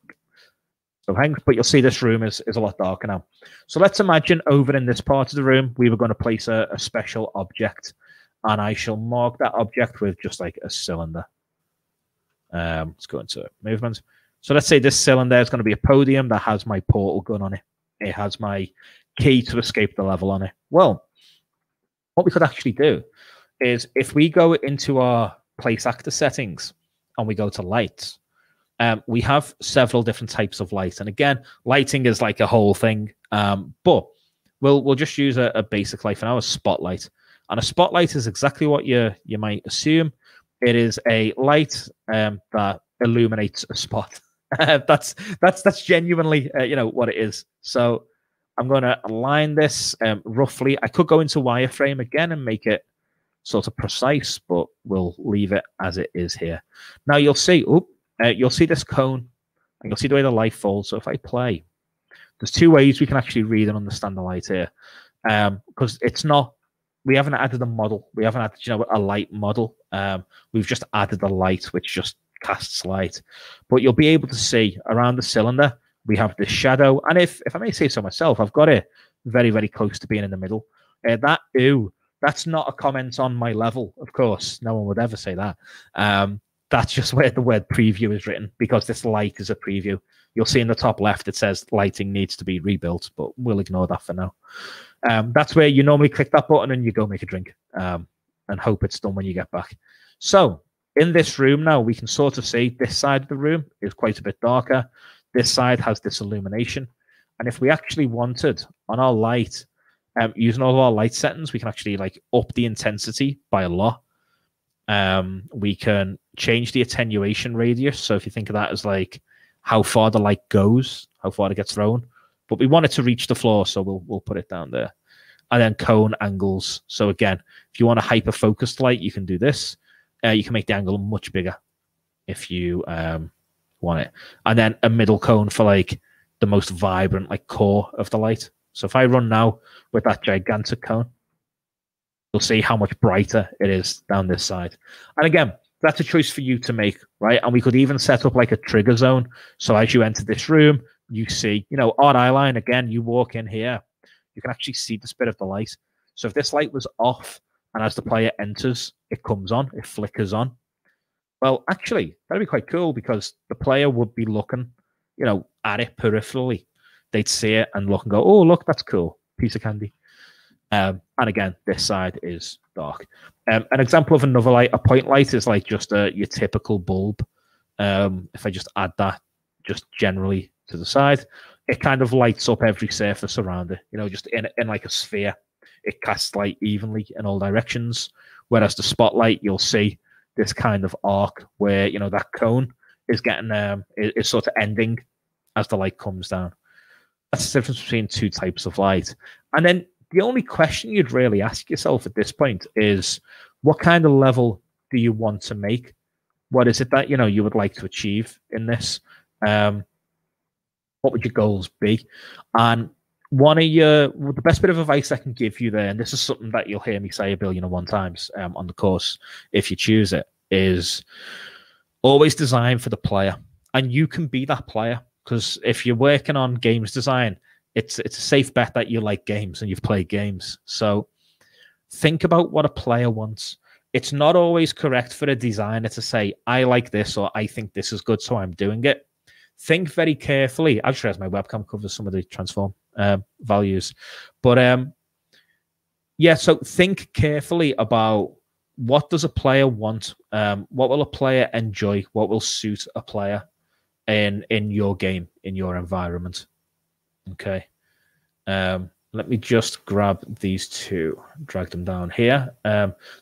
but you'll see this room is a lot darker now. So let's imagine over in this part of the room, we were going to place a special object, and I shall mark that object with just like a cylinder. Let's go into movement. So let's say this cylinder is going to be a podium that has my portal gun on it. It has my key to escape the level on it. Well, what we could actually do is if we go into our place actor settings and we go to lights, we have several different types of light. And again, lighting is like a whole thing. But we'll just use a basic light for now, a spotlight. And a spotlight is exactly what you might assume. It is a light that illuminates a spot. That's genuinely what it is. So I'm going to align this roughly. I could go into wireframe again and make it sort of precise, but we'll leave it as it is here. Now you'll see, you'll see this cone, and you'll see the way the light falls. So if I play, there's two ways we can actually read and understand the light here, because it's not. We haven't added a model. We haven't added, a light model. We've just added the light, which just casts light. But you'll be able to see around the cylinder, we have this shadow. And if I may say so myself, I've got it very, very close to being in the middle. That ooh, that's not a comment on my level, of course. No one would ever say that. That's just where the word preview is written, because this light is a preview. You'll see in the top left, it says lighting needs to be rebuilt, but we'll ignore that for now. That's where you normally click that button and you go make a drink and hope it's done when you get back. So in this room now, we can sort of see this side of the room is quite a bit darker. This side has this illumination. And if we actually wanted on our light, using all of our light settings, we can actually like up the intensity by a lot. We can change the attenuation radius. So if you think of that as like how far the light goes, how far it gets thrown, but we want it to reach the floor. So we'll put it down there, and then cone angles. So again, if you want a hyper-focused light, you can do this. You can make the angle much bigger if you want it. And then a middle cone for like the most vibrant, like core of the light. So if I run now with that gigantic cone, you'll see how much brighter it is down this side. And again, that's a choice for you to make, right? And we could even set up like a trigger zone. So as you enter this room, you see, odd eye line. Again, you walk in here, you can actually see the bit of the light. So if this light was off and as the player enters, it comes on, it flickers on. Well, actually, that'd be quite cool because the player would be looking, at it peripherally. They'd see it and look and go, oh, look, that's cool. Piece of candy. And again, this side is dark. An example of another light, a point light, is like just your typical bulb. If I just add that just generally to the side, it kind of lights up every surface around it, just in like a sphere. It casts light evenly in all directions. Whereas the spotlight, you'll see this kind of arc where, that cone is getting, is sort of ending as the light comes down. That's the difference between two types of light. And then the only question you'd really ask yourself at this point is, what kind of level do you want to make? What is it that, you would like to achieve in this? What would your goals be? And the best bit of advice I can give you there, and this is something that you'll hear me say 1 billion and one times on the course, if you choose it, is always design for the player. And you can be that player, because if you're working on games design, it's a safe bet that you like games and you've played games. So think about what a player wants. It's not always correct for a designer to say, I like this, or I think this is good, so I'm doing it. Think very carefully. I've just realized my webcam covers some of the transform values. But yeah, so think carefully about what does a player want? What will a player enjoy? What will suit a player in your game, in your environment? Okay, let me just grab these two, drag them down here.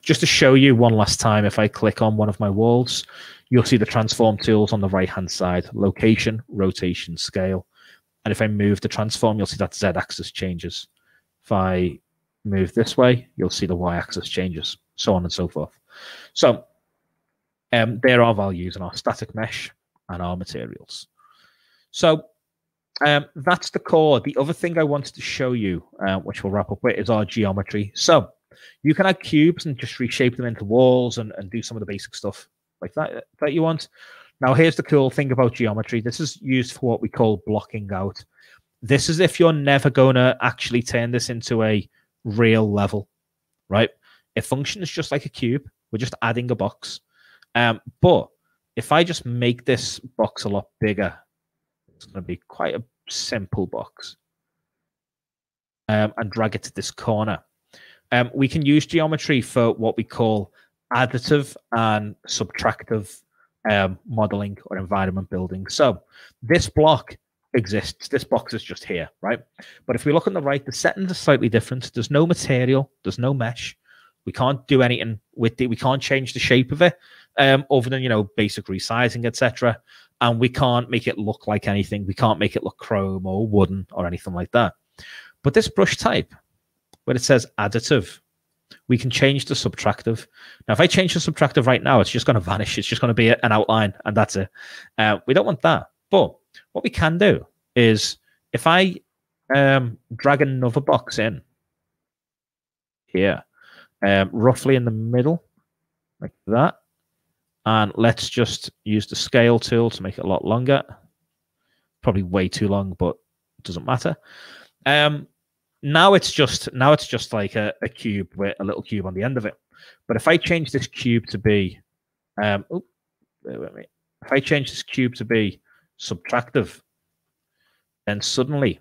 Just to show you one last time, if I click on one of my walls, you'll see the transform tools on the right-hand side, location, rotation, scale. And if I move the transform, you'll see that Z-axis changes. If I move this way, you'll see the Y-axis changes, so on and so forth. So there are values in our static mesh and our materials. So That's the core. The other thing I wanted to show you, which we'll wrap up with, is our geometry. So you can add cubes and just reshape them into walls and do some of the basic stuff like that you want. Now, here's the cool thing about geometry. This is used for what we call blocking out. This is if you're never going to actually turn this into a real level, right? It functions just like a cube. We're just adding a box. But if I just make this box a lot bigger, it's going to be quite a simple box, and drag it to this corner. We can use geometry for what we call additive and subtractive modeling or environment building. So this block exists. This box is just here, right? But if we look on the right, the settings are slightly different. There's no material. There's no mesh. We can't do anything with it. We can't change the shape of it other than, you know, basic resizing, etc. And we can't make it look like anything. We can't make it look chrome or wooden or anything like that. But this brush type, where it says additive, we can change to subtractive. Now, if I change the subtractive right now, it's just going to vanish. It's just going to be an outline, and that's it. We don't want that. But what we can do is if I drag another box in here, roughly in the middle, like that. And let's just use the scale tool to make it a lot longer. Probably way too long, but it doesn't matter. Now it's just like a cube with a little cube on the end of it. But if I change this cube to be, if I change this cube to be subtractive, then suddenly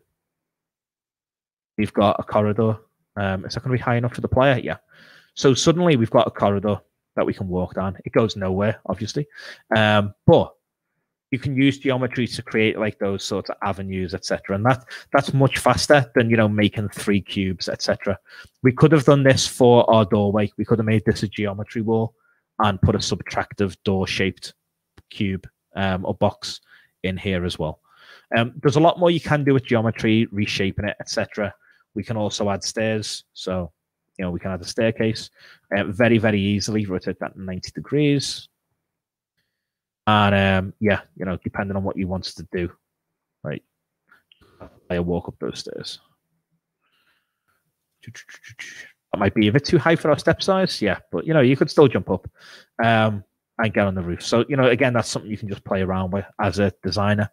we've got a corridor. Is that going to be high enough for the player? Yeah. So suddenly we've got a corridor that we can walk down. It goes nowhere, obviously. But you can use geometry to create like those sorts of avenues, etc. And that's much faster than, you know, making three cubes, etc. We could have done this for our doorway. We could have made this a geometry wall and put a subtractive door-shaped cube or box in here as well. There's a lot more you can do with geometry, reshaping it, etc. We can also add stairs. So, you know, we can add a staircase very, very easily. Rotate that 90 degrees. And, yeah, you know, depending on what you want to do, right? I walk up those stairs. That might be a bit too high for our step size. Yeah, but, you know, you could still jump up and get on the roof. So, you know, again, that's something you can just play around with as a designer.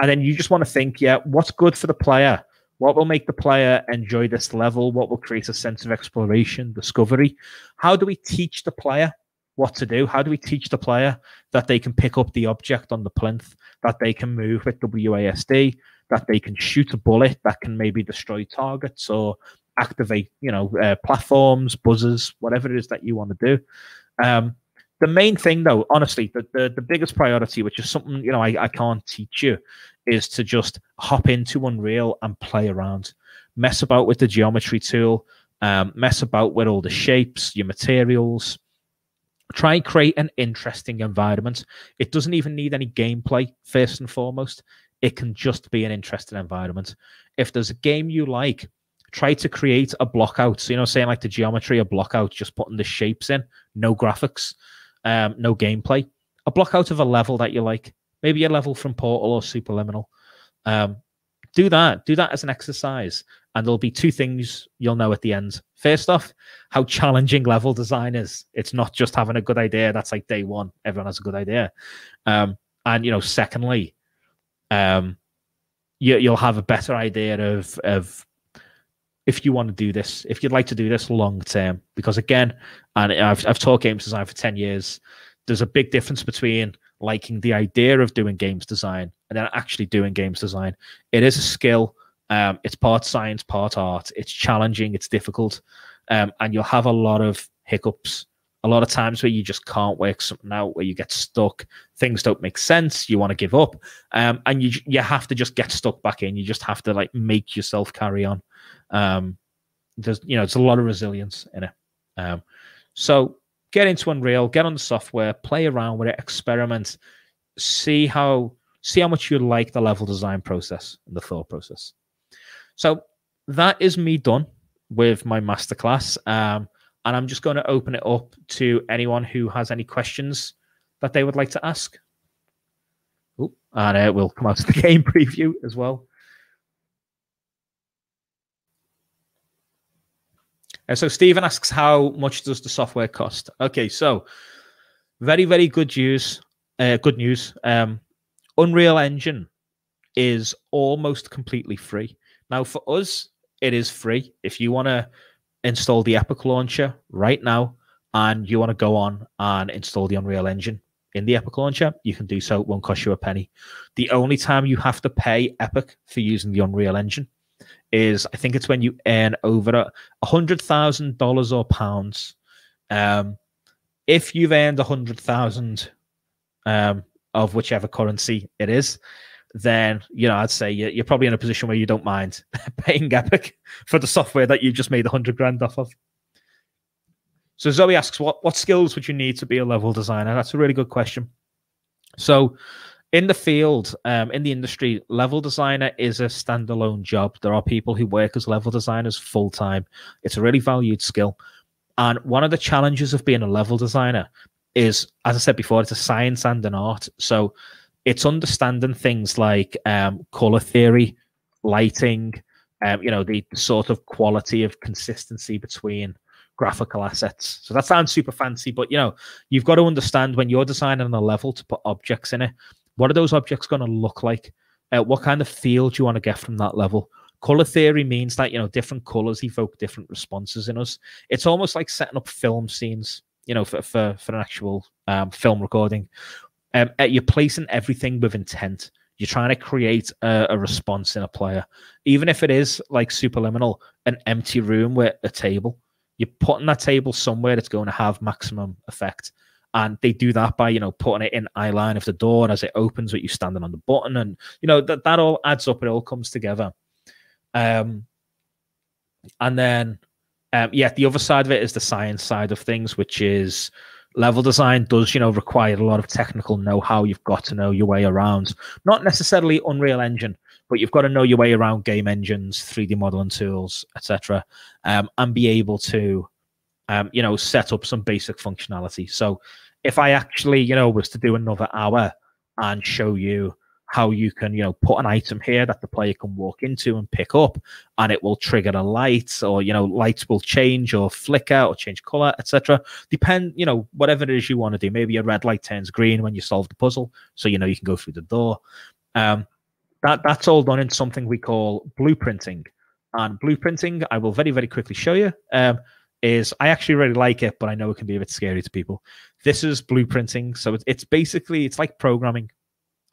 And then you just want to think, yeah, what's good for the player? What will make the player enjoy this level? What will create a sense of exploration, discovery? How do we teach the player what to do? How do we teach the player that they can pick up the object on the plinth, that they can move with WASD, that they can shoot a bullet that can maybe destroy targets or activate, you know, platforms, buzzers, whatever it is that you want to do? The main thing, though, honestly, the biggest priority, which is something, you know, I can't teach you, is to just hop into Unreal and play around. Mess about with the geometry tool. Mess about with all the shapes, your materials. Try and create an interesting environment. It doesn't even need any gameplay, first and foremost. It can just be an interesting environment. If there's a game you like, try to create a block out. So, you know, saying like the geometry, a block out, just putting the shapes in. No graphics. No gameplay, a block out of a level that you like, maybe a level from Portal or Superliminal. Do that as an exercise, and there'll be two things you'll know at the end. First off, how challenging level design is. It's not just having a good idea. That's like day one. Everyone has a good idea. And, you know, secondly, you'll have a better idea of if you want to do this, if you'd like to do this long term, because again, and I've taught games design for 10 years, there's a big difference between liking the idea of doing games design and then actually doing games design. It is a skill. It's part science, part art. It's challenging. It's difficult. And you'll have a lot of hiccups, a lot of times where you just can't work something out, where you get stuck. Things don't make sense. You want to give up. And you have to just get stuck back in. You just have to like make yourself carry on. There's, you know, it's a lot of resilience in it. So get into Unreal, get on the software, play around with it, experiment, see how much you like the level design process and the thought process. So that is me done with my masterclass. And I'm just going to open it up to anyone who has any questions that they would like to ask. And we'll come out to the game preview as well. So Stephen asks, how much does the software cost? Okay, so very, very good news. Unreal Engine is almost completely free. Now, for us, it is free. If you want to install the Epic Launcher right now and you want to go on and install the Unreal Engine in the Epic Launcher, you can do so. It won't cost you a penny. The only time you have to pay Epic for using the Unreal Engine is, I think it's when you earn over $100,000 or pounds. If you've earned 100,000 of whichever currency it is, then, you know, I'd say you're probably in a position where you don't mind paying Epic for the software that you just made 100 grand off of. So Zoe asks, what skills would you need to be a level designer? That's a really good question. So in the field, in the industry, level designer is a standalone job. There are people who work as level designers full-time. It's a really valued skill. And one of the challenges of being a level designer is, as I said before, it's a science and an art. So it's understanding things like color theory, lighting, you know, the sort of quality of consistency between graphical assets. So that sounds super fancy, but, you know, you've got to understand when you're designing a level to put objects in it, what are those objects going to look like? What kind of feel do you want to get from that level? Color theory means that, you know, different colors evoke different responses in us. It's almost like setting up film scenes, you know, for an actual film recording. You're placing everything with intent. You're trying to create a response in a player. Even if it is, like Superliminal, an empty room with a table, you're putting that table somewhere that's going to have maximum effect. And they do that by, you know, putting it in eye line of the door, and as it opens with you standing on the button. And, you know, that all adds up. It all comes together. And then, yeah, the other side of it is the science side of things, which is level design does, you know, require a lot of technical know-how. You've got to know your way around, not necessarily Unreal Engine, but you've got to know your way around game engines, 3D modeling tools, etc., and be able to, you know, set up some basic functionality. So if I actually, you know, was to do another hour and show you how you can, you know, put an item here that the player can walk into and pick up, and it will trigger a light, or, you know, lights will change or flicker or change color, etc. Depend, you know, whatever it is you want to do. Maybe a red light turns green when you solve the puzzle, so, you know, you can go through the door. That's all done in something we call blueprinting. And blueprinting, I will very, very quickly show you, is, I actually really like it, but I know it can be a bit scary to people. This is blueprinting. So it's basically, it's like programming.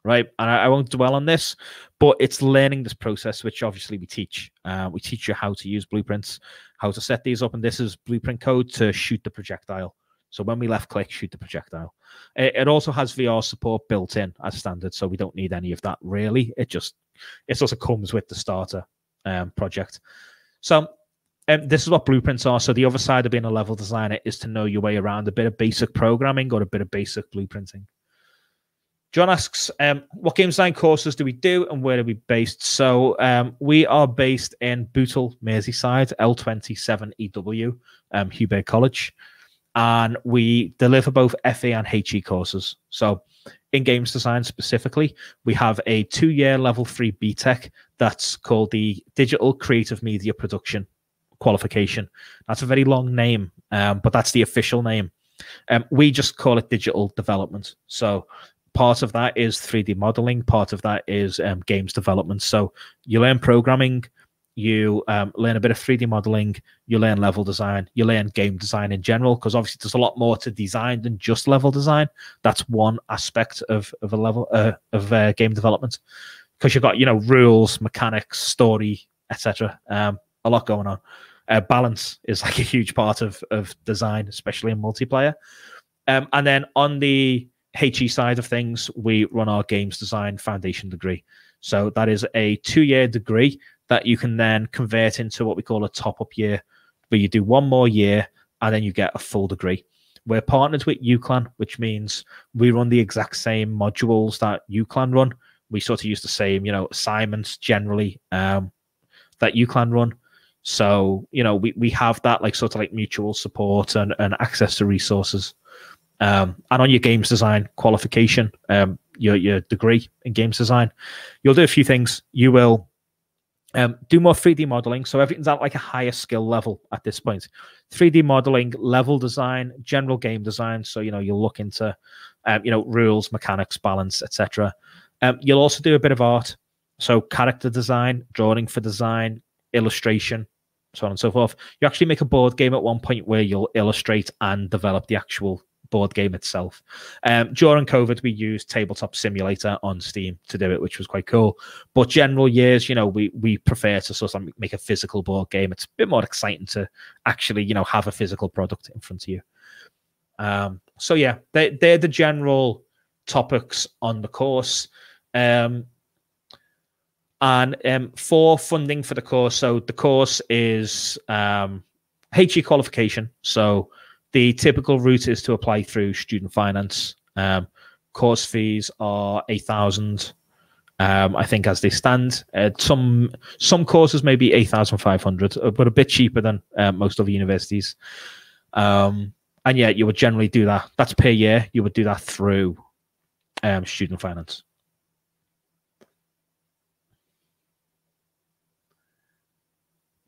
Right, and I won't dwell on this, but it's learning this process, which obviously we teach. We teach you how to use blueprints, how to set these up, and this is blueprint code to shoot the projectile. So when we left-click, shoot the projectile. It also has VR support built in as standard, so we don't need any of that really. It also comes with the starter project. So this is what blueprints are. So the other side of being a level designer is to know your way around a bit of basic programming or a bit of basic blueprinting. John asks, what game design courses do we do and where are we based? So we are based in Bootle, Merseyside, L27EW, Hugh Baird College. And we deliver both FE and HE courses. So in games design specifically, we have a 2-year level 3 BTEC that's called the Digital Creative Media Production Qualification. That's a very long name, but that's the official name. We just call it digital development. So part of that is 3D modeling. Part of that is games development. So you learn programming, you learn a bit of 3D modeling, you learn level design, you learn game design in general, because obviously there's a lot more to design than just level design. That's one aspect of a level of game development, because you've got, you know, rules, mechanics, story, etc. A lot going on. Balance is like a huge part of design, especially in multiplayer. And then on the HE side of things, we run our games design foundation degree. So that is a 2-year degree that you can then convert into what we call a top-up year, where you do one more year and then you get a full degree. We're partnered with UCLan, which means we run the exact same modules that UCLan run. We sort of use the same, you know, assignments generally that UCLan run. So, you know, we have that like sort of like mutual support and access to resources. And on your games design qualification, your degree in games design, you'll do a few things. You will Do more 3D modeling. So everything's at like a higher skill level at this point. 3D modeling, level design, general game design. So, you know, you'll look into, you know, rules, mechanics, balance, etc. You'll also do a bit of art. So character design, drawing for design, illustration, so on and so forth. You actually make a board game at one point where you'll illustrate and develop the actual board game itself. During COVID, we used Tabletop Simulator on Steam to do it, which was quite cool. But general years, you know, we prefer to sort of make a physical board game. It's a bit more exciting to actually, you know, have a physical product in front of you. So yeah, they're the general topics on the course. And for funding for the course, so the course is HE qualification. So the typical route is to apply through student finance. Course fees are $8,000, I think, as they stand. Some courses may be $8,500, but a bit cheaper than most other universities. And yeah, you would generally do that. That's per year. You would do that through student finance.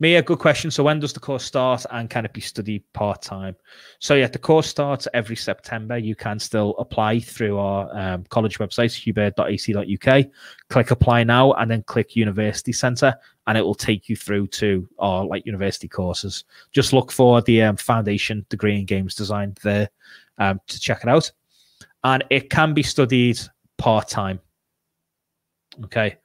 Mia, good question. So when does the course start, and can it be studied part-time? So yeah, the course starts every September. You can still apply through our college website, hubert.ac.uk. Click apply now and then click university centre, and it will take you through to our like university courses. Just look for the foundation degree in games design there to check it out. And it can be studied part-time. Okay.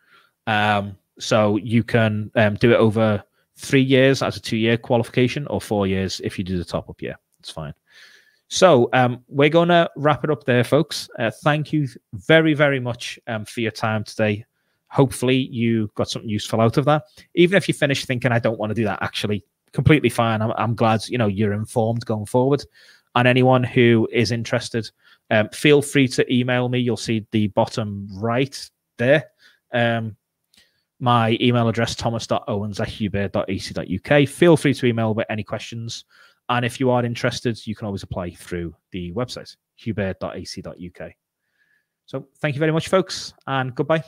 So you can do it over 3 years as a 2-year qualification, or 4 years if you do the top-up year. It's fine. So we're going to wrap it up there, folks. Thank you very, very much for your time today. Hopefully you got something useful out of that. Even if you finish thinking, I don't want to do that, actually, completely fine. I'm glad, you know, you're informed going forward. And anyone who is interested, feel free to email me. You'll see the bottom right there. My email address, thomas.owens@hubert.ac.uk. Feel free to email with any questions. And if you are interested, you can always apply through the website, hubert.ac.uk. So thank you very much, folks, and goodbye.